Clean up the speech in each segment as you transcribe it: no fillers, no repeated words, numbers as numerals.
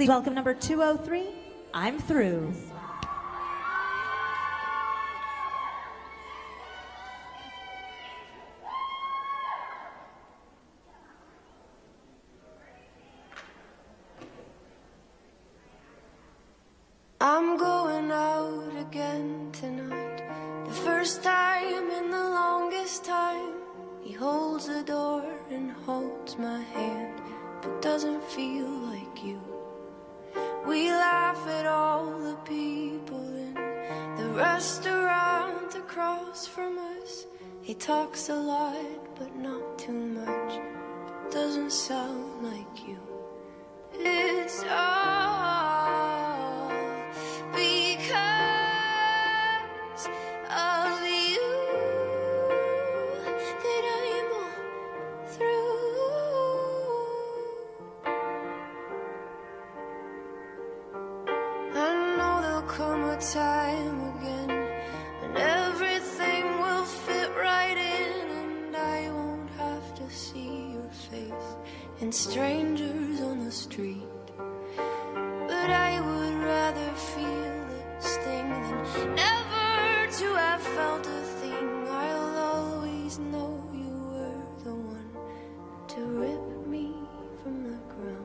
Please welcome number 203, I'm Through. I'm going out again tonight, the first time in the longest time. He holds the door and holds my hand, but doesn't feel like you. We laugh at all the people in the restaurant across from us. He talks a lot, but not too much, but doesn't sound like you. It's all because of you that I'm all through. I know there'll come a time again when everything will fit right in, and I won't have to see your face and strangers on the street. But I would rather feel the sting than never to have felt a thing. I'll always know you were the one to rip me from the ground.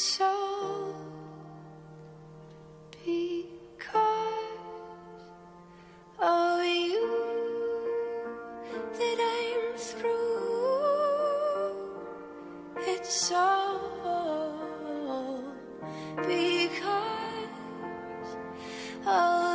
It's all because of you that I'm through. It's all because of